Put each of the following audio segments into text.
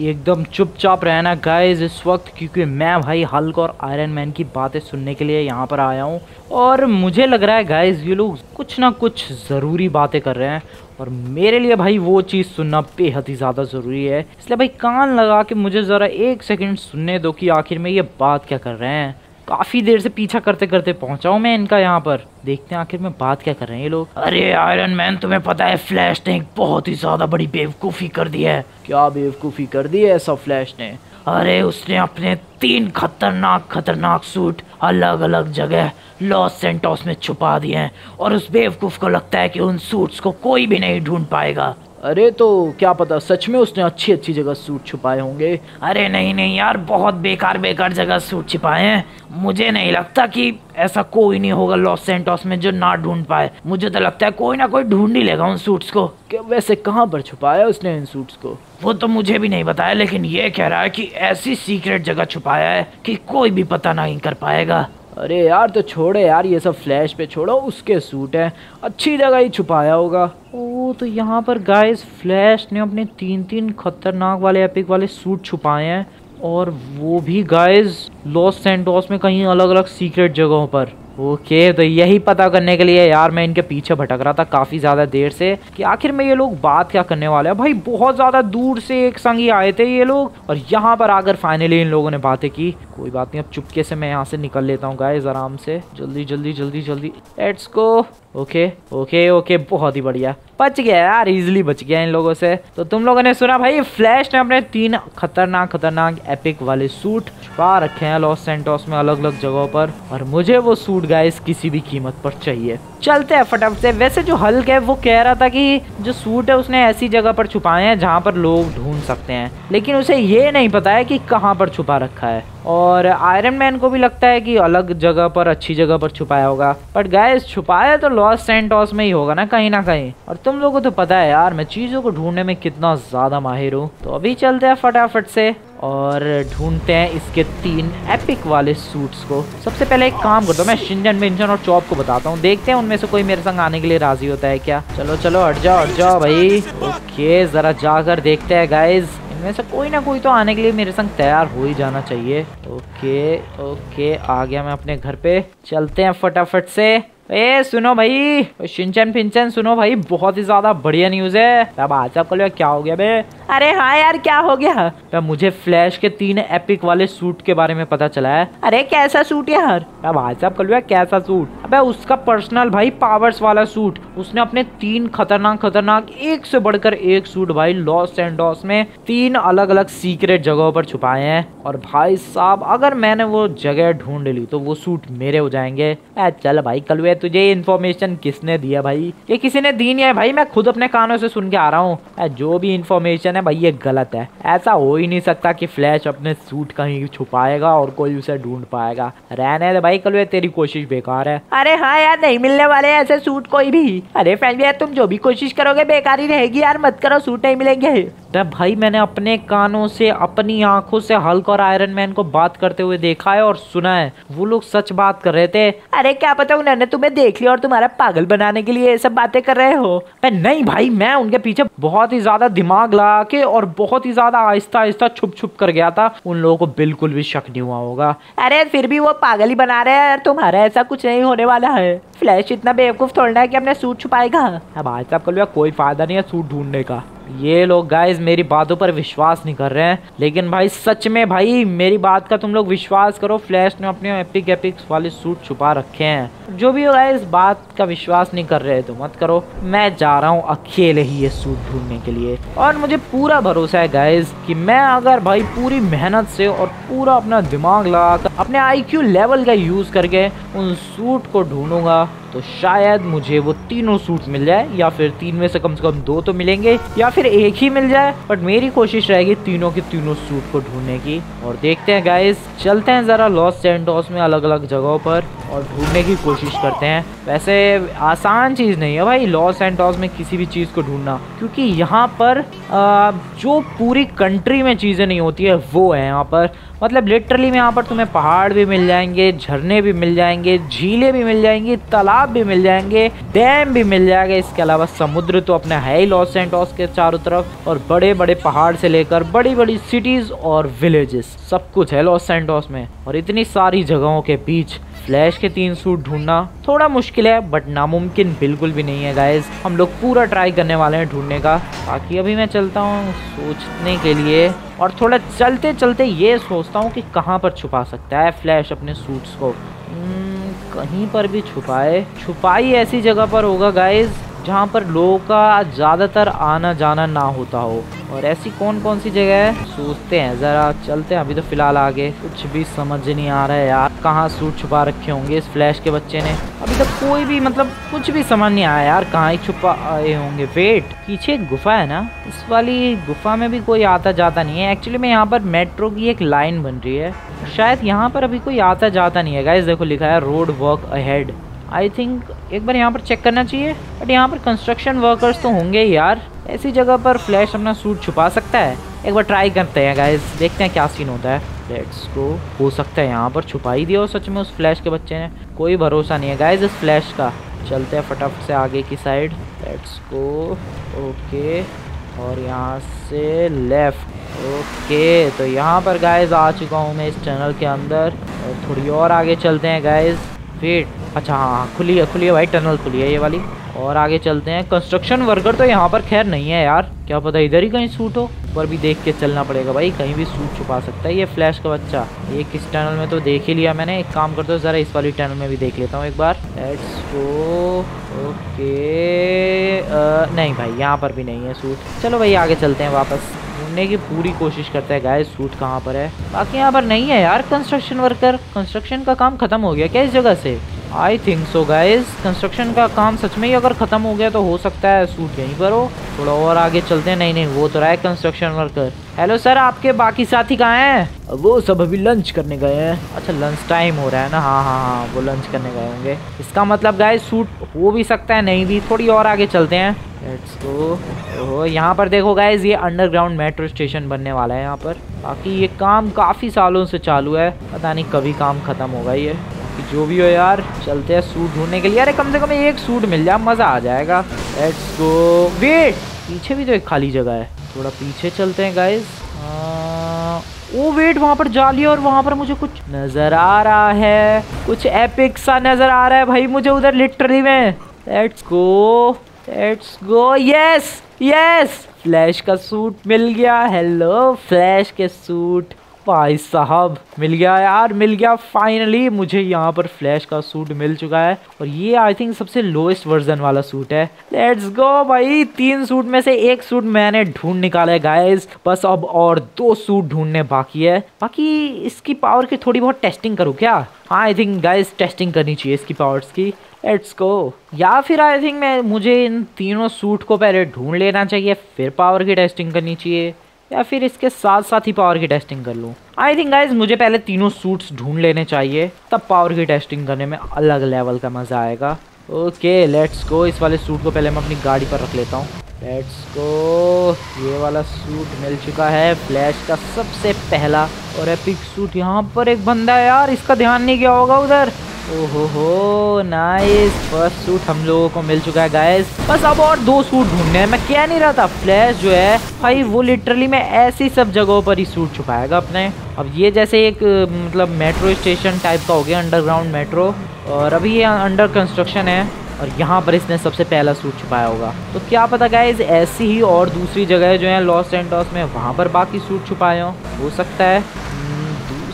एकदम चुपचाप रहना गाइज इस वक्त, क्योंकि मैं भाई हल्क और आयरन मैन की बातें सुनने के लिए यहाँ पर आया हूँ। और मुझे लग रहा है गाइज ये लोग कुछ ना कुछ ज़रूरी बातें कर रहे हैं और मेरे लिए भाई वो चीज़ सुनना बेहद ही ज़्यादा ज़रूरी है। इसलिए भाई कान लगा के मुझे ज़रा एक सेकंड सुनने दो कि आखिर में ये बात क्या कर रहे हैं। काफ़ी देर से पीछा करते करते पहुंचा हूं मैं इनका यहाँ पर। देखते हैं आखिर में बात क्या कर रहे हैं ये लोग। अरे आयरन मैन, तुम्हें पता है फ्लैश ने एक बहुत ही ज़्यादा बड़ी बेवकूफ़ी कर दी है। क्या बेवकूफ़ी कर दी है ऐसा फ्लैश ने? अरे उसने अपने 3 खतरनाक सूट अलग अलग जगह लॉस सेंटोस में छुपा दिए हैं और उस बेवकूफ़ को लगता है कि उन सूट्स को कोई भी नहीं ढूंढ पाएगा। अरे तो क्या पता सच में उसने अच्छी अच्छी जगह सूट छुपाए होंगे। अरे नहीं नहीं यार, बहुत बेकार जगह सूट छिपाए हैं। मुझे नहीं लगता कि ऐसा कोई नहीं होगा लॉस सेंटोस में जो ना ढूंढ पाए। मुझे तो लगता है कोई ना कोई ढूंढ ही लेगा उन सूट्स को। वैसे कहाँ पर छुपाया उसने इन सूट्स को? वो तो मुझे भी नहीं बताया, लेकिन ये कह रहा है कि ऐसी सीक्रेट जगह छुपाया है कि कोई भी पता नहीं कर पाएगा। अरे यार तो छोड़े यार ये सब, फ्लैश पे छोड़ो, उसके सूट है, अच्छी जगह ही छुपाया होगा। ओ तो यहाँ पर गाइस फ्लैश ने अपने 3 खतरनाक वाले एपिक वाले सूट छुपाए हैं और वो भी गाइस लॉस सेंटोस में कहीं अलग अलग सीक्रेट जगहों पर। ओके तो यही पता करने के लिए यार मैं इनके पीछे भटक रहा था काफ़ी ज़्यादा देर से कि आखिर में ये लोग बात क्या करने वाले हैं। भाई बहुत ज़्यादा दूर से एक संग ही आए थे ये लोग और यहाँ पर आकर फाइनली इन लोगों ने बातें की। कोई बात नहीं, अब चुपके से मैं यहाँ से निकल लेता हूँ गाइस, आराम से, जल्दी जल्दी जल्दी जल्दी, let's go. Okay okay okay, बहुत ही बढ़िया, बच गया यार, इजिली बच गया इन लोगों से। तो तुम लोगों ने सुना भाई, फ्लैश ने अपने 3 खतरनाक एपिक वाले सूट छुपा रखे हैं लॉस सेंटोस में अलग अलग जगहों पर और मुझे वो सूट गाइस किसी भी कीमत पर चाहिए। चलते हैं फटाफट से। वैसे जो हल्क है वो कह रहा था कि जो सूट है उसने ऐसी जगह पर छुपाए हैं जहाँ पर लोग ढूंढ सकते हैं, लेकिन उसे ये नहीं पता है कि कहाँ पर छुपा रखा है। और आयरन मैन को भी लगता है कि अलग जगह पर, अच्छी जगह पर छुपाया होगा, बट गाइस छुपाया तो लॉस सेंटोस में ही होगा ना कहीं। और तुम लोगों को तो पता है यार मैं चीज़ों को ढूंढने में कितना ज़्यादा माहिर हूँ। तो अभी चलते हैं फटाफट से और ढूंढते हैं इसके 3 एपिक वाले सूट्स को। सबसे पहले एक काम करता हूँ मैं शिंचन, पिंचन और चॉप को बताता हूँ, देखते हैं उनमें से कोई मेरे संग आने के लिए राजी होता है क्या। चलो चलो, हट जाओ भाई। ओके ज़रा जाकर देखते हैं गाइज, इनमें से कोई ना कोई तो आने के लिए मेरे संग तैयार हो ही जाना चाहिए। ओके ओके, आ गया मैं अपने घर पे, चलते हैं फटाफट से। ए सुनो भाई, शिंचन पिंचन सुनो भाई, बहुत ही ज्यादा बढ़िया न्यूज है। अब आज आपको लगा क्या हो गया बे? अरे हाँ यार क्या हो गया? तो मुझे फ्लैश के 3 एपिक वाले सूट के बारे में पता चला है। अरे कैसा सूट यार? अब आज आपको लगा कैसा सूट? अबे उसका पर्सनल भाई पावर्स वाला सूट। उसने अपने 3 खतरनाक एक से बढ़कर एक सूट भाई लॉस सेंटोस में 3 अलग अलग सीक्रेट जगहों पर छुपाए हैं और भाई साहब अगर मैंने वो जगह ढूंढ ली तो वो सूट मेरे हो जाएंगे। चल भाई कल तुझे इन्फॉर्मेशन किसने दिया भाई? ये किसी ने दी नहीं है भाई, मैं खुद अपने कानों से सुन के आ रहा हूँ। जो भी इन्फॉर्मेशन है भाई ये गलत है। ऐसा हो ही नहीं सकता कि फ्लैश अपने सूट कहीं छुपाएगा और कोई उसे ढूंढ पाएगा। रहने दे भाई कलवे, तेरी कोशिश बेकार है। अरे हाँ यार नहीं मिलने वाले ऐसे सूट कोई भी। अरे फ्रेंड यार तुम जो भी कोशिश करोगे बेकार ही रहेगी यार, मत करो, सूट नहीं मिलेंगे। तो भाई मैंने अपने कानों से, अपनी आंखों से हल्क और आयरन मैन को बात करते हुए देखा है और सुना है, वो लोग सच बात कर रहे थे। अरे क्या पता उन्होंने तुम्हें देख लिया और तुम्हारा पागल बनाने के लिए ये सब बातें कर रहे हो। मैं नहीं भाई, मैं उनके पीछे बहुत ही ज्यादा दिमाग लगा के और बहुत ही ज्यादा आहिस्ता आहिस्ता छुप छुप कर गया था, उन लोगों को बिल्कुल भी शक नहीं हुआ होगा। अरे फिर भी वो पागल ही बना रहे हैं, तुम्हारा ऐसा कुछ नहीं होने वाला है। फ्लैश इतना बेवकूफ थोड़ा है कि अपने सूट छुपाएगा। अब आज तक कोई फायदा नहीं है सूट ढूंढने का। ये लोग गाइज मेरी बातों पर विश्वास नहीं कर रहे हैं, लेकिन भाई सच में भाई मेरी बात का तुम लोग विश्वास करो, फ्लैश ने अपने एपिक वाले सूट छुपा रखे हैं। जो भी होगा इस बात का विश्वास नहीं कर रहे तो मत करो। मैं जा रहा हूँ अकेले ही ये सूट ढूंढने के लिए और मुझे पूरा भरोसा है गाइज कि मैं अगर भाई पूरी मेहनत से और पूरा अपना दिमाग लगाकर अपने IQ लेवल का यूज करके उन सूट को ढूंढूंगा तो शायद मुझे वो 3 सूट मिल जाए, या फिर 3 में से कम 2 तो मिलेंगे या फिर एक ही मिल जाए, बट मेरी कोशिश रहेगी 3 के 3 सूट को ढूंढने की। और देखते हैं गाइस, चलते हैं ज़रा लॉस सेंटोस में अलग अलग जगहों पर और ढूंढने की कोशिश करते हैं। वैसे आसान चीज़ नहीं है भाई लॉस एंटोस में किसी भी चीज़ को ढूंढना, क्योंकि यहाँ पर जो पूरी कंट्री में चीज़ें नहीं होती है वो है यहाँ पर। मतलब लिटरली में यहाँ पर तुम्हें पहाड़ भी मिल जाएंगे, झरने भी मिल जाएंगे, झीलें भी मिल जाएंगी, तालाब भी मिल जाएंगे, डैम भी मिल जाएगा। इसके अलावा समुद्र तो अपना है ही लॉस एंटोस के चारों तरफ, और बड़े बड़े पहाड़ से लेकर बड़ी बड़ी सिटीज़ और विलेजेस सब कुछ है लॉस एंटोस में। और इतनी सारी जगहों के बीच फ्लैश के 3 सूट ढूंढना थोड़ा मुश्किल है, बट नामुमकिन बिल्कुल भी नहीं है गाइज। हम लोग पूरा ट्राई करने वाले हैं ढूंढने का। बाकी अभी मैं चलता हूँ सोचने के लिए, और थोड़ा चलते चलते ये सोचता हूँ कि कहाँ पर छुपा सकता है फ्लैश अपने सूट्स को। कहीं पर भी छुपाई ऐसी जगह पर होगा गाइज जहाँ पर लोगों का ज़्यादातर आना जाना ना होता हो, और ऐसी कौन कौन सी जगह है सोचते हैं ज़रा, चलते हैं। अभी तो फ़िलहाल आगे कुछ भी समझ नहीं आ रहा है यार, कहाँ सूट छुपा रखे होंगे इस फ्लैश के बच्चे ने। अभी तक कोई भी मतलब कुछ भी समझ नहीं आया यार, कहाँ ही छुपाए होंगे। वेट, पीछे एक गुफा है ना, इस वाली गुफा में भी कोई आता जाता नहीं है। एक्चुअली में यहाँ पर मेट्रो की एक लाइन बन रही है, शायद यहाँ पर अभी कोई आता जाता नहीं है गाइस। देखो लिखा है road work ahead. I think एक बार यहाँ पर चेक करना चाहिए, बट यहाँ पर कंस्ट्रक्शन वर्कर्स तो होंगे ही यार। ऐसी जगह पर फ्लैश अपना सूट छुपा सकता है? एक बार ट्राई करते हैं गाइस, देखते हैं क्या सीन होता है। Let's go. हो सकता है यहाँ पर छुपा ही दिया हो सच में उस फ्लैश के बच्चे ने, कोई भरोसा नहीं है गाइस इस फ्लैश का। चलते हैं फटाफट से आगे की साइड। Let's go. ओके, और यहाँ से लेफ्ट। ओके, तो यहाँ पर गाइस आ चुका हूँ मैं इस टनल के अंदर, और थोड़ी और आगे चलते हैं गाइस। वेट, अच्छा हाँ, खुली है भाई टनल, खुली है ये वाली। और आगे चलते हैं। कंस्ट्रक्शन वर्कर तो यहाँ पर खैर नहीं है यार, क्या पता इधर ही कहीं सूट हो। ऊपर भी देख के चलना पड़ेगा भाई, कहीं भी सूट छुपा सकता है ये फ्लैश का बच्चा। ये किस टनल में तो देख ही लिया मैंने, एक काम करता हूँ ज़रा इस वाली टनल में भी देख लेता हूँ एक बार। Let's go. ओके, नहीं भाई यहाँ पर भी नहीं है सूट। चलो भाई आगे चलते हैं, वापस ढूंढने की पूरी कोशिश करते हैं गाइस सूट कहाँ पर है। बाकी यहाँ पर नहीं है यार कंस्ट्रक्शन वर्कर। कंस्ट्रक्शन का काम खत्म हो गया क्या इस जगह से? I think so guys, construction का काम सच में ही अगर ख़त्म हो गया तो हो सकता है सूट यहीं पर हो। थोड़ा और आगे चलते हैं। नहीं, वो तो रहा है कंस्ट्रक्शन वर्कर। हेलो सर, आपके बाकी साथी कहाँ हैं? वो सब अभी लंच करने गए हैं। अच्छा, लंच टाइम हो रहा है ना। हाँ, वो लंच करने गए होंगे। इसका मतलब गाइज सूट हो भी सकता है, नहीं भी। थोड़ी और आगे चलते हैं। Let's go. यहाँ पर देखो गाइज, ये अंडरग्राउंड मेट्रो स्टेशन बनने वाला है यहाँ पर। बाकी ये काम काफ़ी सालों से चालू है, पता नहीं कभी काम ख़त्म होगा ये। जो भी हो यार, चलते हैं सूट ढूंढने के लिए। अरे कम से कम एक सूट मिल जाए, मज़ा आ जाएगा। Let's go. वेट, पीछे भी तो एक खाली जगह है, थोड़ा पीछे चलते हैं गाइज। ओ वेट, वहाँ पर जाली, और वहाँ पर मुझे कुछ नज़र आ रहा है, कुछ एपिक सा नज़र आ रहा है भाई मुझे उधर लिटरली में। Let's go. Yes yes, flash का सूट मिल गया। हेलो फ्लैश के सूट, भाई साहब मिल गया यार, मिल गया फाइनली। मुझे यहाँ पर फ्लैश का सूट मिल चुका है, और ये आई थिंक सबसे लोएस्ट वर्जन वाला सूट है। लेट्स गो भाई, 3 सूट में से एक सूट मैंने ढूंढ निकाला है गाइस। बस अब और 2 सूट ढूंढने बाकी है। बाकी इसकी पावर की थोड़ी बहुत टेस्टिंग करूँ क्या? आई थिंक गाइस टेस्टिंग करनी चाहिए इसकी पावर्स की। Let's go. या फिर आई थिंक मुझे इन तीनों सूट को पहले ढूंढ लेना चाहिए, फिर पावर की टेस्टिंग करनी चाहिए, या फिर इसके साथ साथ ही पावर की टेस्टिंग कर लूँ। आई थिंक गाइज मुझे पहले तीनों सूट्स ढूंढ लेने चाहिए, तब पावर की टेस्टिंग करने में अलग लेवल का मज़ा आएगा। Okay let's go. इस वाले सूट को पहले मैं अपनी गाड़ी पर रख लेता हूँ। Let's go. ये वाला सूट मिल चुका है, फ्लैश का सबसे पहला और एपिक सूट। यहाँ पर एक बंदा है यार, इसका ध्यान नहीं गया होगा उधर। ओहो नाइस, फर्स्ट सूट हम लोगों को मिल चुका है गाइस। बस अब और 2 सूट ढूंढने हैं। मैं कह नहीं रहा था फ्लैश जो है भाई, वो लिटरली मैं ऐसी सब जगहों पर ही सूट छुपाएगा अपने। अब ये जैसे एक मतलब मेट्रो स्टेशन टाइप का हो गया, अंडरग्राउंड मेट्रो, और अभी ये अंडर कंस्ट्रक्शन है, और यहाँ पर इसने सबसे पहला सूट छुपाया होगा। तो क्या पता गाइज ऐसी ही और दूसरी जगह जो है लॉस एंटोस में, वहाँ पर बाकी सूट छुपाए हो सकता है।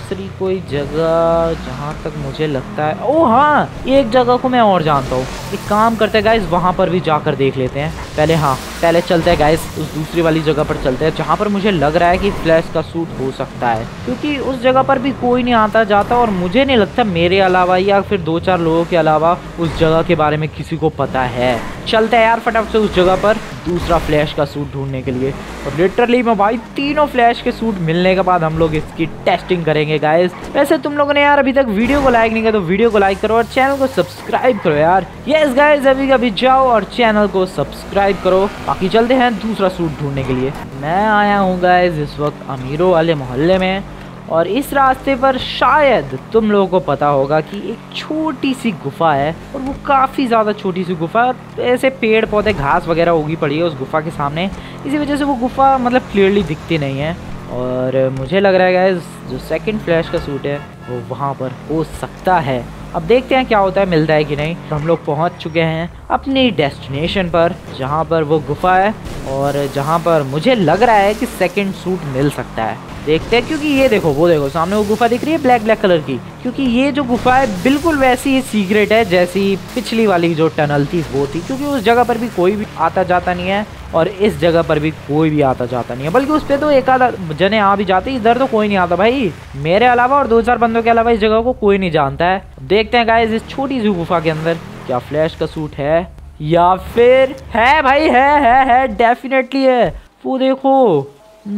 दूसरी कोई जगह जहाँ तक मुझे लगता है, ओ हाँ, एक जगह को मैं और जानता हूँ। एक काम करते हैं गाइस, वहाँ पर भी जाकर देख लेते हैं पहले। हाँ, पहले चलते हैं गाइस उस दूसरी वाली जगह पर चलते हैं, जहाँ पर मुझे लग रहा है कि फ्लैश का सूट हो सकता है, क्योंकि उस जगह पर भी कोई नहीं आता जाता, और मुझे नहीं लगता मेरे अलावा या फिर 2-4 लोगों के अलावा उस जगह के बारे में किसी को पता है। चलते हैं यार फटाफट से उस जगह पर। दूसरा फ्लैश का सूट ढूंढने के लिए। और लिटरली मैं भाई तीनों फ्लैश के सूट मिलने के बाद हम लोग इसकी टेस्टिंग करेंगे गाइस। वैसे तुम लोगों ने यार अभी तक वीडियो को लाइक नहीं किया तो वीडियो को लाइक करो और चैनल को सब्सक्राइब करो यार। यस गाइस अभी अभी जाओ और चैनल को सब्सक्राइब करो। बाकी चलते हैं दूसरा सूट ढूंढने के लिए। मैं आया हूँ गाइस इस वक्त अमीरों वाले मोहल्ले में और इस रास्ते पर शायद तुम लोगों को पता होगा कि एक छोटी सी गुफा है और वो काफ़ी ज़्यादा छोटी सी गुफा है। ऐसे पेड़ पौधे घास वगैरह उगी पड़ी है उस गुफा के सामने, इसी वजह से वो गुफा मतलब क्लियरली दिखती नहीं है। और मुझे लग रहा है गाइस जो सेकंड फ्लैश का सूट है वो वहाँ पर हो सकता है। अब देखते हैं क्या होता है, मिलता है कि नहीं। तो हम लोग पहुँच चुके हैं अपनी डेस्टिनेशन पर जहाँ पर वो गुफा है और जहाँ पर मुझे लग रहा है कि सेकंड सूट मिल सकता है। देखते हैं, क्योंकि ये देखो वो देखो सामने वो गुफा दिख रही है ब्लैक ब्लैक कलर की, क्योंकि ये जो गुफा है बिल्कुल वैसी ही सीक्रेट है जैसी पिछली वाली जो टनल थी वो थी, क्योंकि उस जगह पर भी कोई भी आता जाता नहीं है और इस जगह पर भी कोई भी आता जाता नहीं है, बल्कि उस पर तो एक आधा जने आ भी जाते, इधर तो कोई नहीं आता भाई मेरे अलावा और 2-4 बंदों के अलावा इस जगह को कोई नहीं जानता है। देखते हैं गाइस इस छोटी सी गुफा के अंदर क्या फ्लैश का सूट है या फिर है भाई, है डेफिनेटली है। वो देखो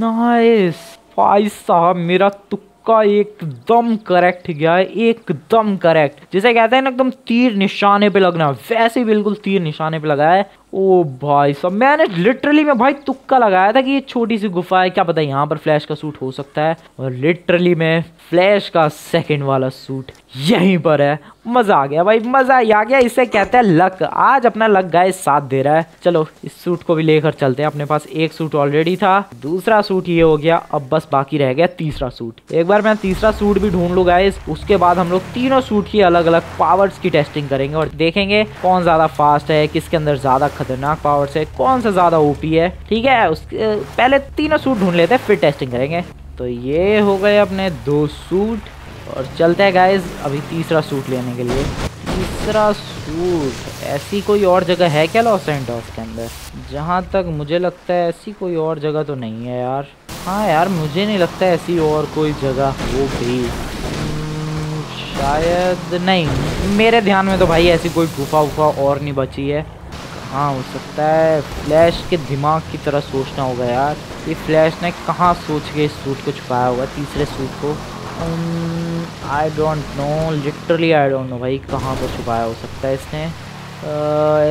नाइस भाई साहब, मेरा तुक्का एकदम करेक्ट गया है, एकदम करेक्ट। जैसे कहते हैं ना एकदम तीर निशाने पे लगना, वैसे बिल्कुल तीर निशाने पे लगाया है। ओ भाई साहब मैंने लिटरली मैं भाई तुक्का लगाया था कि ये छोटी सी गुफा है, क्या पता यहाँ पर फ्लैश का सूट हो सकता है। और लिटरली मैं फ्लैश का सेकंड वाला सूट यहीं पर है। मज़ा आ गया भाई, मज़ा ही आ गया, इसे कहते हैं लक। आज अपना लक गाइस साथ दे रहा है। चलो इस सूट को भी लेकर चलते हैं, अपने पास एक सूट ऑलरेडी था, दूसरा सूट ये हो गया, अब बस बाकी रह गया तीसरा सूट। एक बार मैं तीसरा सूट भी ढूंढ लूँ गाइस, उसके बाद हम लोग तीनों सूट की अलग अलग पावर्स की टेस्टिंग करेंगे और देखेंगे कौन ज़्यादा फास्ट है, किसके अंदर ज़्यादा खतरनाक पावर्स है, कौन सा ज़्यादा ओपी है। ठीक है, उसके पहले तीनों सूट ढूंढ लेते हैं फिर टेस्टिंग करेंगे। तो ये हो गए अपने 2 सूट और चलते हैं गाइज अभी तीसरा सूट लेने के लिए। तीसरा सूट ऐसी कोई और जगह है क्या लॉस एंजेलिस के अंदर? जहाँ तक मुझे लगता है ऐसी कोई और जगह तो नहीं है यार। हाँ यार मुझे नहीं लगता ऐसी और कोई जगह हो भी, शायद नहीं मेरे ध्यान में तो भाई ऐसी कोई गुफा उफा और नहीं बची है। हाँ हो सकता है फ्लैश के दिमाग की तरह सोचना होगा यार, ये फ्लैश ने कहाँ सोच के इस सूट को छुपाया होगा तीसरे सूट को। I don't know, literally I don't know भाई कहाँ पर छुपाया हो सकता है इसने।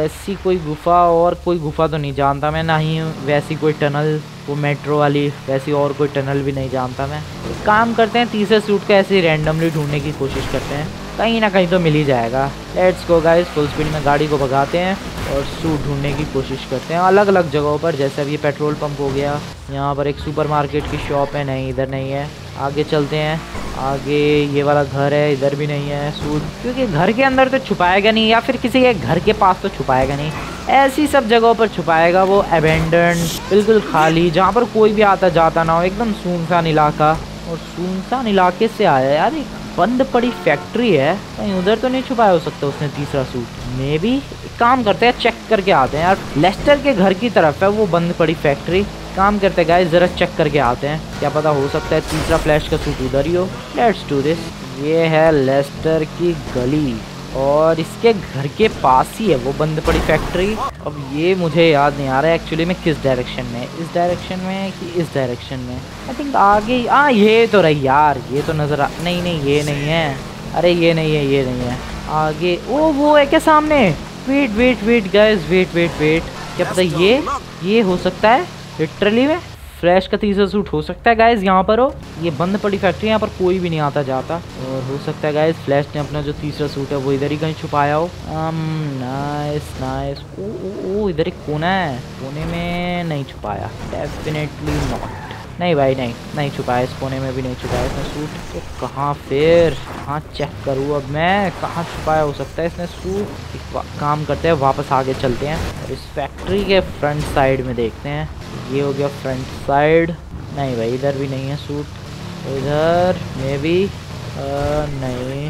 ऐसी कोई गुफा और कोई गुफा तो नहीं जानता मैं, ना ही वैसी कोई टनल वो मेट्रो वाली वैसी और कोई टनल भी नहीं जानता मैं। एक काम करते हैं तीसरे सूट का ऐसे रैंडमली ढूंढने की कोशिश करते हैं, कहीं ना कहीं तो मिल ही जाएगा। Let's go guys, full speed में गाड़ी को भगाते हैं और सूट ढूंढने की कोशिश करते हैं अलग अलग जगहों पर। जैसे अब ये पेट्रोल पंप हो गया, यहाँ पर एक सुपरमार्केट की शॉप है, नहीं इधर नहीं है। आगे चलते हैं, आगे ये वाला घर है, इधर भी नहीं है सूट, क्योंकि घर के अंदर तो छुपाएगा नहीं या फिर किसी के घर के पास तो छुपाएगा नहीं। ऐसी सब जगहों पर छुपाएगा वो, अबेंडन बिल्कुल खाली जहाँ पर कोई भी आता जाता ना हो, एकदम सुनसान इलाका। और सुनसान इलाके से आया यार, एक बंद पड़ी फैक्ट्री है, कहीं उधर तो नहीं छुपाया हो सकता उसने तीसरा सूट। मे बी काम करते हैं चेक करके आते हैं यार, लेस्टर के घर की तरफ है वो बंद पड़ी फैक्ट्री। काम करते हैं गाइस जरा चेक करके आते हैं, क्या पता हो सकता है तीसरा फ्लैश का सूट उधर ही हो। Let's do this. ये है लेस्टर की गली और इसके घर के पास ही है वो बंद पड़ी फैक्ट्री। अब ये मुझे याद नहीं आ रहा है एक्चुअली मैं किस डायरेक्शन में, इस डायरेक्शन में कि इस डायरेक्शन में। आई थिंक आगे, हाँ ये तो रही यार, ये तो नज़र आ, नहीं नहीं ये नहीं है, अरे ये नहीं है ये नहीं है आगे। ओ वो है क्या सामने? Wait wait wait guys wait wait wait, क्या पता ये हो सकता है लिटरली में फ्लैश का तीसरा सूट हो सकता है गाइस यहाँ पर हो। ये बंद पड़ी फैक्ट्री, यहाँ पर कोई भी नहीं आता जाता और हो सकता है गाइस फ्लैश ने अपना जो तीसरा सूट है वो इधर ही कहीं छुपाया हो। Nice nice. ओ ओ ओ इधर एक कोना है, कोने में नहीं छुपाया, डेफिनेटली नॉट, नहीं भाई नहीं नहीं छुपाया, इस कोने में भी नहीं छुपाया इसने सूट। तो कहाँ फिर, कहाँ चेक करूँ अब मैं, कहाँ छुपाया हो सकता है इसने सूट? काम करते हैं वापस आगे चलते हैं और इस फैक्ट्री के फ्रंट साइड में देखते हैं। ये हो गया फ्रंट साइड, नहीं भाई इधर भी नहीं है सूट, इधर मे बी नहीं,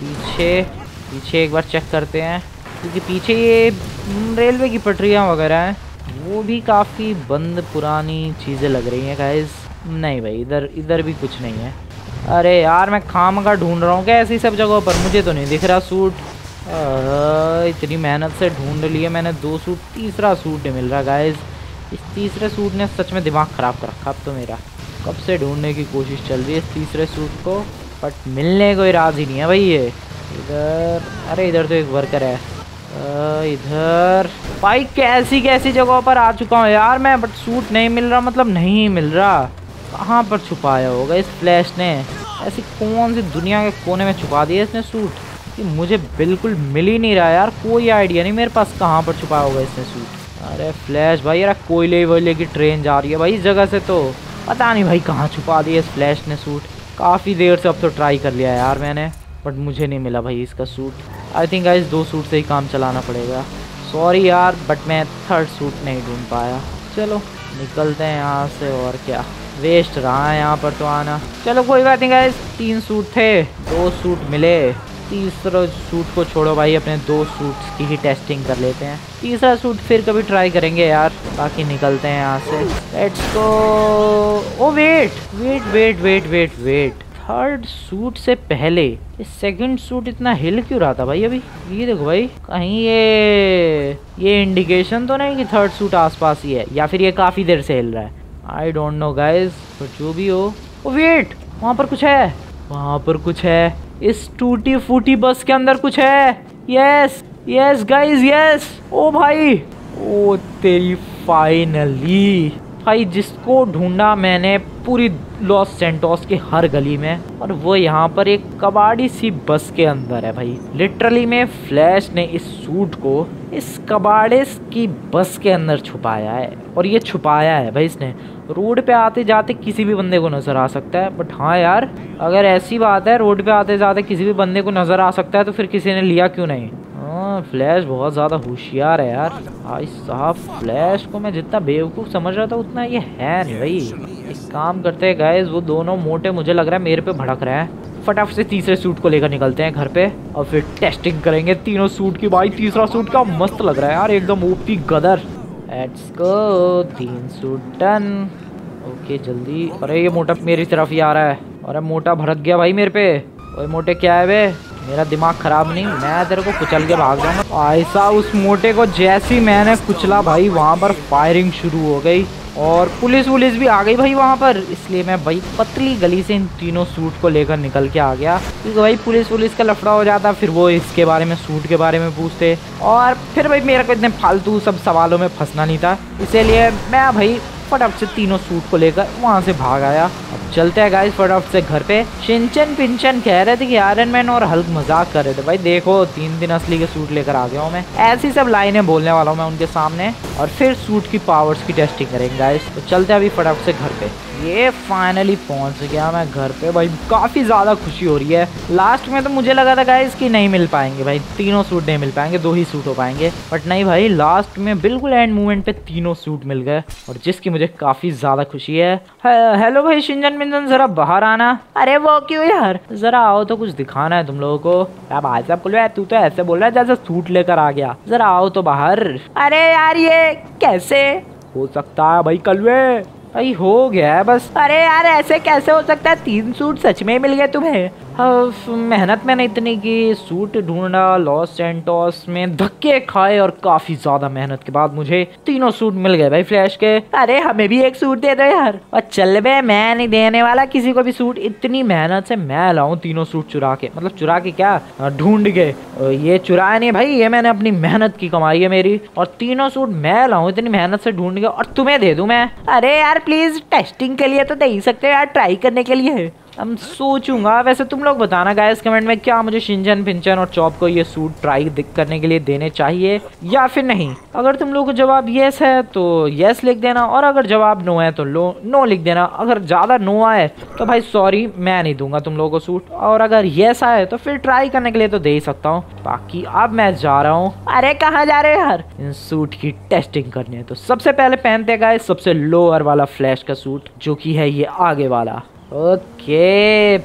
पीछे पीछे एक बार चेक करते हैं क्योंकि पीछे ये रेलवे की पटरियाँ वगैरह हैं वो भी काफ़ी बंद पुरानी चीज़ें लग रही हैं गाइस। नहीं भाई इधर इधर भी कुछ नहीं है। अरे यार मैं खामखा ढूंढ रहा हूँ क्या ऐसी सब जगहों पर, मुझे तो नहीं दिख रहा सूट। इतनी मेहनत से ढूंढ लिए मैंने दो सूट, तीसरा सूट नहीं मिल रहा गाइस। इस तीसरे सूट ने सच में दिमाग ख़राब कर रखा। अब तो मेरा कब से ढूंढने की कोशिश चल रही है इस तीसरे सूट को, बट मिलने कोई राज ही नहीं है भाई। ये इधर, अरे इधर तो एक वर्कर है। इधर भाई कैसी कैसी जगहों पर आ चुका हूँ यार मैं, बट सूट नहीं मिल रहा, मतलब नहीं मिल रहा। कहाँ पर छुपाया होगा इस फ्लैश ने? ऐसी कौन सी दुनिया के कोने में छुपा दिया इसने सूट कि मुझे बिल्कुल मिल ही नहीं रहा यार। कोई आइडिया नहीं मेरे पास कहाँ पर छुपाया होगा इसने सूट। अरे फ्लैश भाई, यार कोयले वोयले की ट्रेन जा रही है भाई इस जगह से, तो पता नहीं भाई कहाँ छुपा दिया इस फ्लैश ने सूट। काफ़ी देर से अब तो ट्राई कर लिया यार मैंने, बट मुझे नहीं मिला भाई इसका सूट। आई थिंक गाइस दो सूट से ही काम चलाना पड़ेगा। सॉरी यार, बट मैं थर्ड सूट नहीं ढूंढ पाया। चलो निकलते हैं यहाँ से, और क्या वेस्ट रहा है यहाँ पर तो आना। चलो कोई बात नहीं गाइस, तीन सूट थे, दो सूट मिले। तीसरा सूट को छोड़ो भाई, अपने दो सूट्स की ही टेस्टिंग कर लेते हैं। तीसरा सूट फिर कभी ट्राई करेंगे यार। बाकी निकलते हैं यहाँ से, let's go. Oh wait wait wait wait wait wait, third suit से पहले ये सेकंड सूट इतना हिल क्यों रहा था भाई? अभी ये देखो भाई, कहीं ये इंडिकेशन तो नहीं कि थर्ड सूट आसपास ही है, या फिर ये काफ़ी देर से हिल रहा है। आई डोंट नो गाइज, जो भी हो। ओ वेट, वहाँ पर कुछ है, वहाँ पर कुछ है। इस टूटी फूटी बस के अंदर कुछ है। Yes yes guys yes. ओ भाई, ओ तेरी फाइनली भाई, जिसको ढूंढा मैंने पूरी लॉस सेंटोस के हर गली में, और वो यहाँ पर एक कबाड़ी सी बस के अंदर है भाई। लिटरली में फ्लैश ने इस सूट को इस कबाड़े की बस के अंदर छुपाया है, और ये छुपाया है भाई इसने। रोड पे आते जाते किसी भी बंदे को नज़र आ सकता है, बट हाँ यार, अगर ऐसी बात है रोड पे आते जाते किसी भी बंदे को नज़र आ सकता है, तो फिर किसी ने लिया क्यों नहीं? हाँ, फ्लैश बहुत ज़्यादा होशियार है यार। भाई साहब, फ्लैश को मैं जितना बेवकूफ़ समझ रहा था उतना ये है नहीं भाई। एक काम करते हैं गाइस, वो दोनों मोटे मुझे लग रहा है मेरे पे भड़क रहे हैं। फटाफट से तीसरे सूट को लेकर निकलते हैं घर पे, और फिर टेस्टिंग करेंगे तीनों सूट की। भाई तीसरा सूट का मस्त लग रहा है यार, एकदम ओपी गदर। लेट्स गो, तीन सूट डन। ओके जल्दी। अरे ये मोटा मेरी तरफ ही आ रहा है। अरे मोटा भड़क गया भाई मेरे पे। ओए मोटे, क्या है वे? मेरा दिमाग ख़राब नहीं, मैं तेरे को कुचल के भाग जाऊँगा। ऐसा उस मोटे को जैसी मैंने कुचला भाई, वहाँ पर फायरिंग शुरू हो गई, और पुलिस वुलिस भी आ गई भाई वहाँ पर। इसलिए मैं भाई पतली गली से इन तीनों सूट को लेकर निकल के आ गया, क्योंकि भाई पुलिस वुलिस का लफड़ा हो जाता, फिर वो इसके बारे में, सूट के बारे में पूछते, और फिर भाई मेरे को इतने फालतू सब सवालों में फंसना नहीं था। इसीलिए मैं भाई फटाफट से तीनों सूट को लेकर वहाँ से भाग आया। अब चलते हैं गाइस फटाफट से घर पे। शिनचन पिंचन कह रहे थे कि आयरन मैन और हल्क मजाक कर रहे थे भाई। देखो 3 दिन असली के सूट लेकर आ गया हूँ मैं। ऐसी सब लाइनें बोलने वाला हूँ मैं उनके सामने, और फिर सूट की पावर्स की टेस्टिंग करेंगे गाइस। तो चलते हैं अभी फटाफट से घर पे। ये फाइनली पहुंच गया मैं घर पे भाई। काफ़ी ज़्यादा खुशी हो रही है। लास्ट में तो मुझे लगा था गाइस कि नहीं मिल पाएंगे भाई, तीनों सूट नहीं मिल पाएंगे, 2 ही सूट हो पाएंगे, बट नहीं भाई, लास्ट में बिल्कुल एंड मूवमेंट पे तीनों सूट मिल गए, और जिसकी मुझे काफ़ी ज़्यादा खुशी है। हेलो भाई शिनचन पिंचन, ज़रा बाहर आना। अरे वो क्यों यार, ज़रा आओ तो, कुछ दिखाना है तुम लोगों को। अब आज सब खुल, तू तो ऐसे बोल रहा है जैसे सूट लेकर आ गया। ज़रा आओ तो बाहर। अरे यार ये कैसे हो सकता है भाई? कलवे भाई हो गया है बस। अरे यार ऐसे कैसे हो सकता है? 3 सूट सच में मिल गए तुम्हें? मेहनत मैंने इतनी की, सूट ढूंढा, लॉस सेंटोस में धक्के खाए, और काफी ज्यादा मेहनत के बाद मुझे 3 सूट मिल गए भाई फ्लैश के। अरे हमें भी 1 सूट दे दो यार। और चल बे, मैं नहीं देने वाला किसी को भी सूट। इतनी मेहनत से मैं लाऊं 3 सूट चुरा के, मतलब चुरा के क्या, ढूंढ के। ये चुराया नहीं भाई, ये मैंने अपनी मेहनत की कमाई है मेरी, और 3 सूट मैं लाऊं इतनी मेहनत से ढूंढ के, और तुम्हें दे दूं मैं? अरे यार प्लीज, टेस्टिंग के लिए तो दे ही सकते यार, ट्राई करने के लिए। हम सोचूंगा। वैसे तुम लोग बताना गाइस कमेंट में, क्या मुझे शिनचन पिंचन और चॉप को ये सूट ट्राई करने के लिए देने चाहिए या फिर नहीं? अगर तुम लोगों को जवाब येस है तो येस लिख देना, और अगर जवाब नो है तो नो लिख देना। अगर ज़्यादा नो आए तो भाई सॉरी, मैं नहीं दूंगा तुम लोगों को सूट, और अगर येस आए तो फिर ट्राई करने के लिए तो दे ही सकता हूँ। बाकी अब मैं जा रहा हूँ। अरे कहाँ जा रहे यार? इन सूट की टेस्टिंग करनी है। तो सबसे पहले पहनते गाइस सबसे लोअर वाला फ्लैश का सूट, जो कि है ये आगे वाला। ओके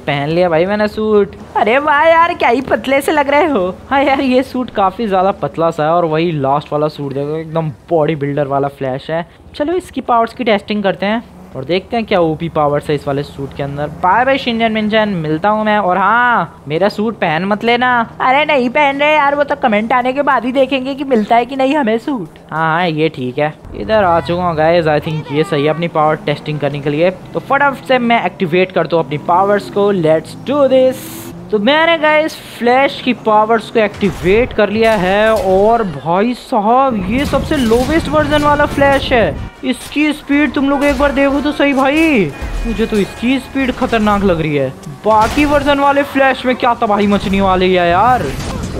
पहन लिया भाई मैंने सूट। अरे वाह यार, क्या ही पतले से लग रहे हो। हाँ यार ये सूट काफ़ी ज़्यादा पतला सा है, और वही लास्ट वाला सूट देखो एकदम बॉडी बिल्डर वाला फ्लैश है। चलो इसकी पावर्स की टेस्टिंग करते हैं। और देखते हैं क्या ओपी पावर्स है इस वाले सूट के अंदर। बाय बाय शिनचैन मिनचैन, मिलता हूँ मैं। और हाँ, मेरा सूट पहन मत लेना। अरे नहीं पहन रहे यार, वो तो कमेंट आने के बाद ही देखेंगे कि मिलता है कि नहीं हमें सूट। हाँ हाँ ये ठीक है। इधर आ चुका हूँ गाइस, आई थिंक ये सही है अपनी पावर टेस्टिंग करने के लिए। तो फटाफट से मैं एक्टिवेट करता हूँ अपनी पावर्स को। Let's do this. तो मैंने गाइस फ्लैश की पावर्स को एक्टिवेट कर लिया है और भाई साहब ये सबसे लोवेस्ट वर्जन वाला फ्लैश है। इसकी स्पीड तुम लोग एक बार देखो तो सही। भाई मुझे तो इसकी स्पीड खतरनाक लग रही है। बाकी वर्जन वाले फ्लैश में क्या तबाही मचने वाली है यार।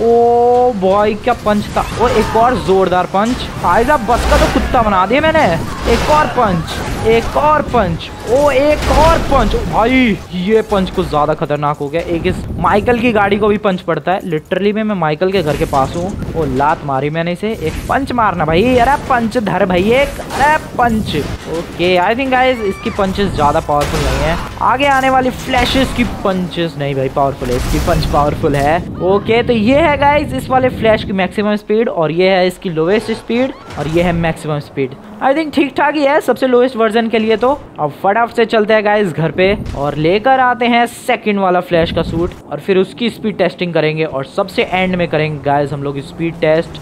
ओ भाई क्या पंच था। ओ एक और जोरदार पंच। भाई साहब बस का तो कुत्ता बना दिया मैंने। एक और पंच, एक और पंच, ओ एक और पंच। भाई ये पंच कुछ ज्यादा खतरनाक हो गया। एक इस माइकल की गाड़ी को भी पंच पड़ता है। लिटरली मैं माइकल के घर के पास हूँ। ओ लात मारी मैंने इसे। एक पंच मारना भाई। अरे पंच धर भाई एक। अरे punch. Okay I think guys इसकी पंचेस ज्यादा पावरफुल नहीं है। आगे आने वाली फ्लैशेस की पंचेस नहीं भाई पावरफुल है, इसकी पंच पावरफुल है। ओके तो ये है गाइस इस वाले फ्लैश की मैक्सिमम स्पीड और ये है इसकी लोवेस्ट स्पीड और ये है मैक्सिमम स्पीड। आई थिंक ठीक ठाक ही है सबसे लोएस्ट वर्जन के लिए। तो अब फटाफट से चलते हैं गाइस घर पे और लेकर आते हैं सेकंड वाला फ्लैश का सूट और फिर उसकी स्पीड टेस्टिंग करेंगे और सबसे एंड में करेंगे गाइस हम लोग स्पीड टेस्ट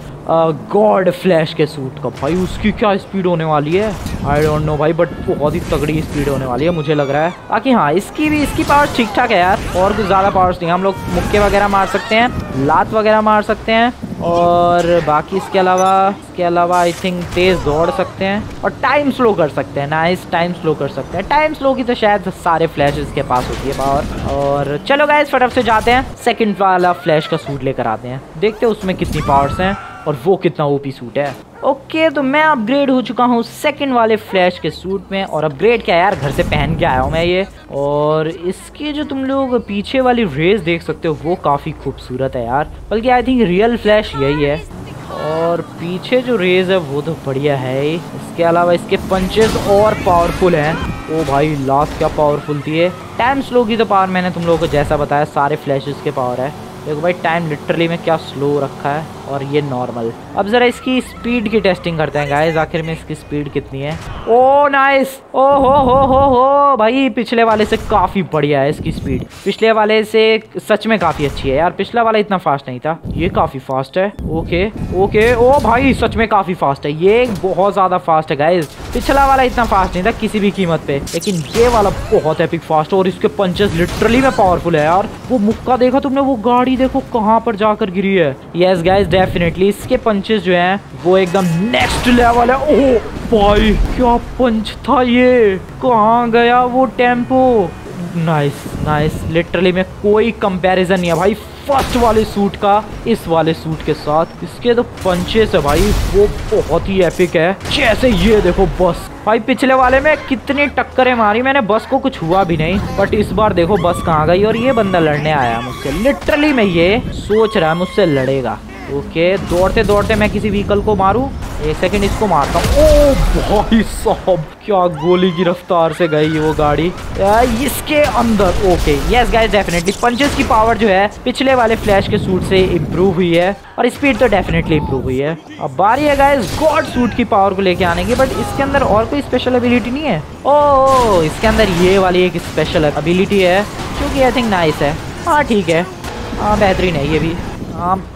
गॉड फ्लैश के सूट का। भाई उसकी क्या स्पीड होने वाली है आई डोंट नो भाई, बट बहुत ही तगड़ी स्पीड होने वाली है मुझे लग रहा है। बाकी हाँ इसकी पावर्स ठीक ठाक है यार, और कुछ ज़्यादा पावर्स नहीं। हम लोग मुक्के वगैरह मार सकते हैं, लात वगैरह मार सकते हैं और बाकी इसके अलावा आई थिंक तेज़ दौड़ सकते हैं और टाइम स्लो कर सकते हैं। नाइस, टाइम स्लो कर सकते हैं। टाइम स्लो की तो शायद सारे फ्लैशेस के पास होती है पावर। और चलो गाइस फटाफट से जाते हैं सेकंड वाला फ्लैश का सूट लेकर आते हैं, देखते हैं उसमें कितनी पावर्स हैं और वो कितना ओपी सूट है। ओके तो मैं अपग्रेड हो चुका हूँ सेकंड वाले फ्लैश के सूट में। और अपग्रेड क्या यार, घर से पहन के आया हूँ मैं ये। और इसके जो तुम लोग पीछे वाली रेस देख सकते हो वो काफ़ी खूबसूरत है यार, बल्कि आई थिंक रियल फ्लैश यही है। और पीछे जो रेस है वो तो बढ़िया है। इसके अलावा इसके पंचेस और पावरफुल हैं। ओ भाई लास्ट क्या पावरफुल थी ये। टाइम स्लो की तो पावर मैंने तुम लोगों को जैसा बताया सारे फ्लैशेस के पावर है। देखो भाई टाइम लिटरली में क्या स्लो रखा है और ये नॉर्मल। अब ज़रा इसकी स्पीड की टेस्टिंग करते हैं गाइस, आखिर में इसकी स्पीड कितनी है। ओ नाइस। ओ हो भाई पिछले वाले से काफ़ी बढ़िया है इसकी स्पीड। पिछले वाले से सच में काफ़ी अच्छी है यार, पिछला वाला इतना फास्ट नहीं था, ये काफ़ी फास्ट है। ओके ओके ओ भाई सच में काफ़ी फास्ट है, ये बहुत ज़्यादा फास्ट है गाइस। पिछला वाला इतना फास्ट नहीं था किसी भी कीमत पे, लेकिन ये वाला बहुत एपिक फास्ट है और इसके पंचेस लिटरली में पावरफुल है यार। वो मुक्का देखा तुमने, वो गाड़ी देखो कहाँ पर जाकर गिरी है। यस गाइस डेफिनेटली इसके पंचेस जो हैं वो एकदम नेक्स्ट लेवल है। ओह भाई क्या पंच था ये, कहाँ गया वो टेम्पो। नाइस लिटरली में कोई कंपैरिजन नहीं है भाई फर्स्ट वाले सूट का इस वाले सूट के साथ। इसके तो पंचेस है भाई वो बहुत ही एपिक है। जैसे ये देखो बस, भाई पिछले वाले में कितनी टक्करें मारी मैंने, बस को कुछ हुआ भी नहीं, बट इस बार देखो बस कहाँ गई और ये बंदा लड़ने आया मुझसे। लिटरली में ये सोच रहा है मुझसे लड़ेगा। ओके दौड़ते दौड़ते मैं किसी व्हीकल को मारूं, एक सेकंड इसको मारता हूँ। ओ भाई साहब क्या गोली की रफ्तार से गई वो गाड़ी इसके अंदर। Okay yes guys definitely punches की पावर जो है पिछले वाले फ्लैश के सूट से इम्प्रूव हुई है और स्पीड तो डेफिनेटली इम्प्रूव हुई है। अब बारी है गाइस गॉड सूट की पावर को लेके आने की, बट इसके अंदर और कोई स्पेशल एबिलिटी नहीं है। ओ इसके अंदर ये वाली एक स्पेशल एबिलिटी है जो कि आई थिंक नाइस है। हाँ ठीक है, हाँ बेहतरीन है ये भी।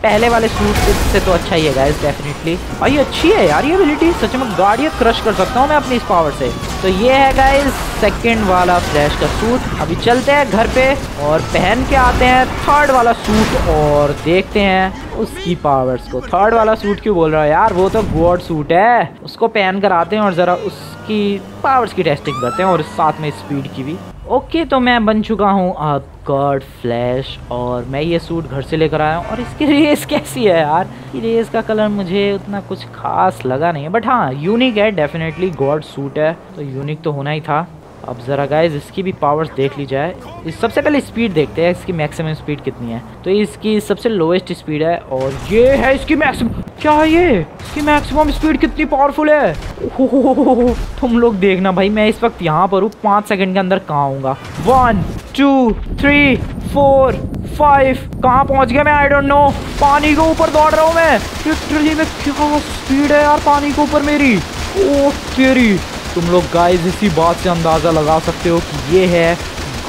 पहले वाले सूट से तो अच्छा ही है गाइस डेफिनेटली। और ये अच्छी है यार ये एबिलिटी, सच में गाड़ियाँ क्रश कर सकता हूँ मैं अपनी इस पावर से। तो ये है गाइस सेकंड वाला फ्लैश का सूट। अभी चलते हैं घर पे और पहन के आते हैं थर्ड वाला सूट और देखते हैं उसकी पावर्स को। थर्ड वाला सूट क्यों बोल रहा है यार, वो तो गॉड सूट है, उसको पहन कर आते हैं और ज़रा उसकी पावर्स की टेस्टिंग करते हैं और साथ में स्पीड की भी। ओके तो मैं बन चुका हूँ अब गॉड फ्लैश और मैं ये सूट घर से लेकर आया हूँ। और इसकी रेस कैसी है यार, ये रेस का कलर मुझे उतना कुछ खास लगा नहीं है, बट हाँ यूनिक है डेफिनेटली। गॉड सूट है तो यूनिक तो होना ही था। अब ज़रा गाइस इसकी भी पावर्स देख ली जाए। इस सबसे पहले स्पीड देखते हैं इसकी मैक्सिमम स्पीड कितनी है। तो इसकी सबसे लोएस्ट स्पीड है और ये है इसकी मैक्सिमम। क्या है ये, इसकी मैक्सिमम स्पीड कितनी पावरफुल है। ओहो तुम लोग देखना भाई मैं इस वक्त यहाँ पर हूँ, 5 सेकंड के अंदर कहाँ आऊँगा। 1 2 3 4 5 कहाँ पहुँच गया मैं, आई डोंट नो। पानी के ऊपर दौड़ रहा हूँ मैं, लिटरली में क्या स्पीड है यार पानी के ऊपर मेरी। ओ तेरी तुम लोग गाइस इसी बात से अंदाज़ा लगा सकते हो कि ये है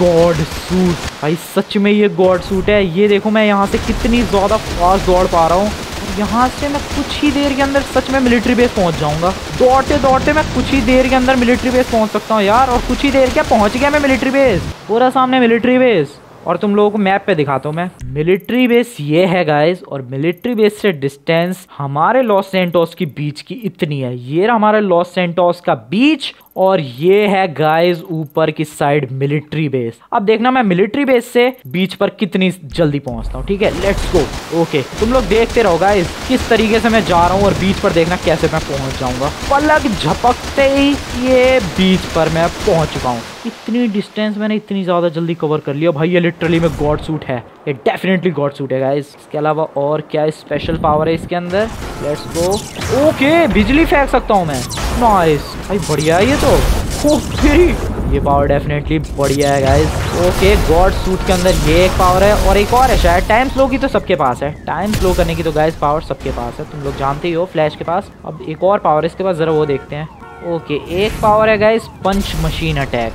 गॉड सूट। भाई सच में ये गॉड सूट है। ये देखो मैं यहाँ से कितनी ज़्यादा फास्ट दौड़ पा रहा हूँ। यहाँ से मैं कुछ ही देर के अंदर सच में मिलिट्री बेस पहुँच जाऊँगा। दौड़ते दौड़ते मैं कुछ ही देर के अंदर मिलिट्री बेस पहुँच सकता हूँ यार। और कुछ ही देर के पहुँच गया मैं मिलिट्री बेस, पूरा सामने मिलिट्री बेस। और तुम लोगों को मैप पे दिखाता हूँ मैं। मिलिट्री बेस ये है गाइस, और मिलिट्री बेस से डिस्टेंस हमारे लॉस सैंटोस की बीच की इतनी है। ये हमारे लॉस सैंटोस का बीच, और ये है गाइस ऊपर की साइड मिलिट्री बेस। अब देखना मैं मिलिट्री बेस से बीच पर कितनी जल्दी पहुंचता हूँ। ठीक है, लेट्स गो। ओके तुम लोग देखते रहो गाइस किस तरीके से मैं जा रहा हूँ, और बीच पर देखना कैसे मैं पहुंच जाऊंगा। पलक झपकते ही ये बीच पर मैं पहुंच चुका हूँ। इतनी डिस्टेंस मैंने इतनी ज्यादा जल्दी कवर कर लिया। भाई ये लिटरली में गॉड सूट है, ये डेफिनेटली गॉड सूट है गाइस। इसके अलावा और क्या स्पेशल पावर है इसके अंदर? Let's go. ओके बिजली फेंक सकता हूँ मैं। नाइस भाई, बढ़िया है ये तो। ये पावर डेफिनेटली बढ़िया है गाइस। ओके गॉड सूट के अंदर ये एक पावर है, और एक और है शायद टाइम स्लो की। तो सबके पास है टाइम स्लो करने की तो गाइस पावर सबके पास है, तुम लोग जानते ही हो। फ्लैश के पास अब एक और पावर है इसके पास, जरा वो देखते हैं। ओके एक पावर है गाइस पंच मशीन अटैक।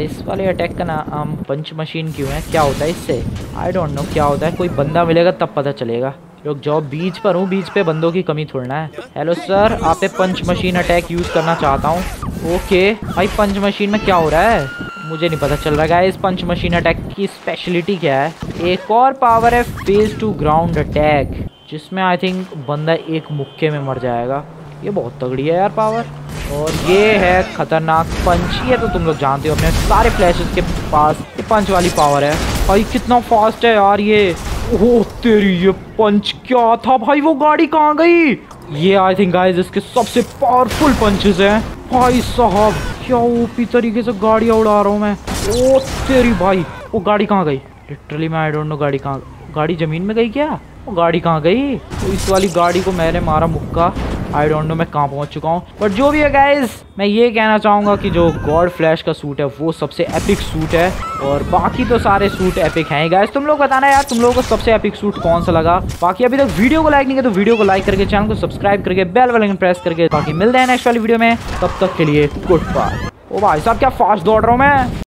इस वाले अटैक का नाम पंच मशीन क्यों है, क्या होता है इससे? आई डोंट नो क्या होता है, कोई बंदा मिलेगा तब पता चलेगा। लोग जाओ, बीच पर हूँ, बीच पे बंदों की कमी थोड़ा है। हेलो सर, आप पे पंच मशीन अटैक यूज करना चाहता हूँ। ओके भाई पंच मशीन में क्या हो रहा है मुझे नहीं पता चल रहा है। इस पंच मशीन अटैक की स्पेशलिटी क्या है? एक और पावर है फेज टू ग्राउंड अटैक, जिसमें आई थिंक बंदा एक मुक्के में मर जाएगा। ये बहुत तगड़ी है यार पावर। और ये है खतरनाक पंच, ये तो तुम लोग जानते हो अपने सारे फ्लैशेस के पास ये पंच वाली पावर है। भाई कितना फास्ट है यार ये। ओह तेरी, ये पंच क्या था भाई? वो गाड़ी कहाँ गई? ये आई थिंक गाइस इसके सबसे पावरफुल पंचेस हैं। भाई साहब क्या ओपी तरीके से गाड़ियाँ उड़ा रहा हूँ मैं। ओह तेरी भाई, वो गाड़ी कहाँ गई? लिटरली मैं आई डोंट नो गाड़ी कहाँ, गाड़ी जमीन में गई क्या? वो गाड़ी कहाँ गई? तो इस वाली गाड़ी को मैंने मारा मुक्का। आई डोंट नो मैं कहाँ पहुँच चुका हूँ, बट जो भी है गाइज मैं ये कहना चाहूँगा कि जो गॉड फ्लैश का सूट है वो सबसे एपिक सूट है, और बाकी तो सारे सूट एपिक हैं गाइज। तुम लोग बताना यार तुम लोगों को सबसे एपिक सूट कौन सा लगा। बाकी अभी तक वीडियो को लाइक नहीं किया तो वीडियो को लाइक करके, चैनल को सब्सक्राइब करके, बेल आइकन प्रेस करके, बाकी मिलते हैं नेक्स्ट वाली वीडियो में। तब तक के लिए गुड बाय। ओ भाई साहब क्या फास्ट दौड़ रहा हूँ मैं।